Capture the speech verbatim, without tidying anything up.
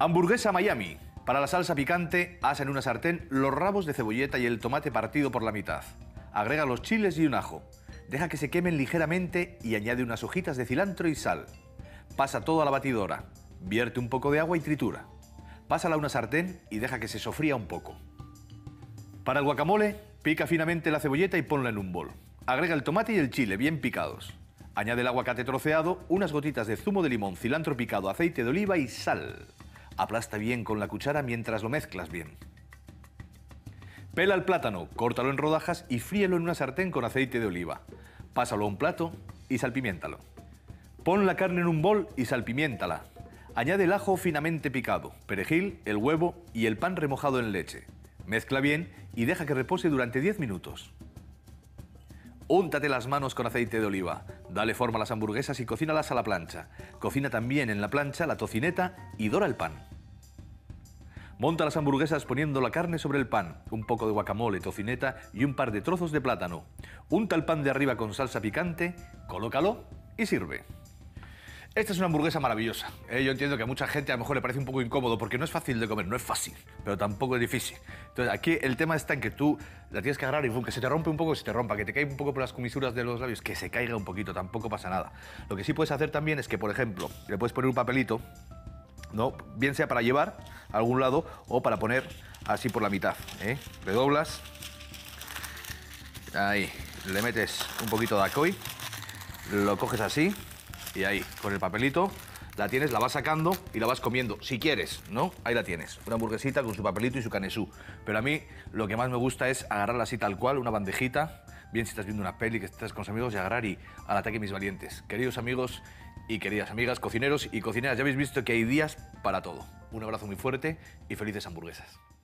Hamburguesa Miami. Para la salsa picante, asa en una sartén los rabos de cebolleta y el tomate partido por la mitad. Agrega los chiles y un ajo. Deja que se quemen ligeramente y añade unas hojitas de cilantro y sal. Pasa todo a la batidora. Vierte un poco de agua y tritura. Pásala a una sartén y deja que se sofría un poco. Para el guacamole, pica finamente la cebolleta y ponla en un bol. Agrega el tomate y el chile bien picados. Añade el aguacate troceado, unas gotitas de zumo de limón, cilantro picado, aceite de oliva y sal. Aplasta bien con la cuchara mientras lo mezclas bien. Pela el plátano, córtalo en rodajas y fríelo en una sartén con aceite de oliva. Pásalo a un plato y salpimiéntalo. Pon la carne en un bol y salpimiéntala. Añade el ajo finamente picado, perejil, el huevo y el pan remojado en leche. Mezcla bien y deja que repose durante diez minutos. Úntate las manos con aceite de oliva. Dale forma a las hamburguesas y cocínalas a la plancha. Cocina también en la plancha la tocineta y dora el pan. Monta las hamburguesas poniendo la carne sobre el pan, un poco de guacamole, tocineta y un par de trozos de plátano. Unta el pan de arriba con salsa picante, colócalo y sirve. Esta es una hamburguesa maravillosa. Eh, yo entiendo que a mucha gente a lo mejor le parece un poco incómodo porque no es fácil de comer, no es fácil, pero tampoco es difícil. Entonces aquí el tema está en que tú la tienes que agarrar y que se te rompe un poco, que se te rompa, que te caiga un poco por las comisuras de los labios, que se caiga un poquito, tampoco pasa nada. Lo que sí puedes hacer también es que, por ejemplo, le puedes poner un papelito, ¿no? Bien sea para llevar a algún lado o para poner así por la mitad, ¿eh? Le doblas, ahí, le metes un poquito de acoy, lo coges así. Y ahí, con el papelito, la tienes, la vas sacando y la vas comiendo, si quieres, ¿no? Ahí la tienes, una hamburguesita con su papelito y su canesú. Pero a mí lo que más me gusta es agarrarla así tal cual, una bandejita, bien si estás viendo una peli, que estás con sus amigos, y agarrar y al ataque mis valientes. Queridos amigos y queridas amigas, cocineros y cocineras, ya habéis visto que hay días para todo. Un abrazo muy fuerte y felices hamburguesas.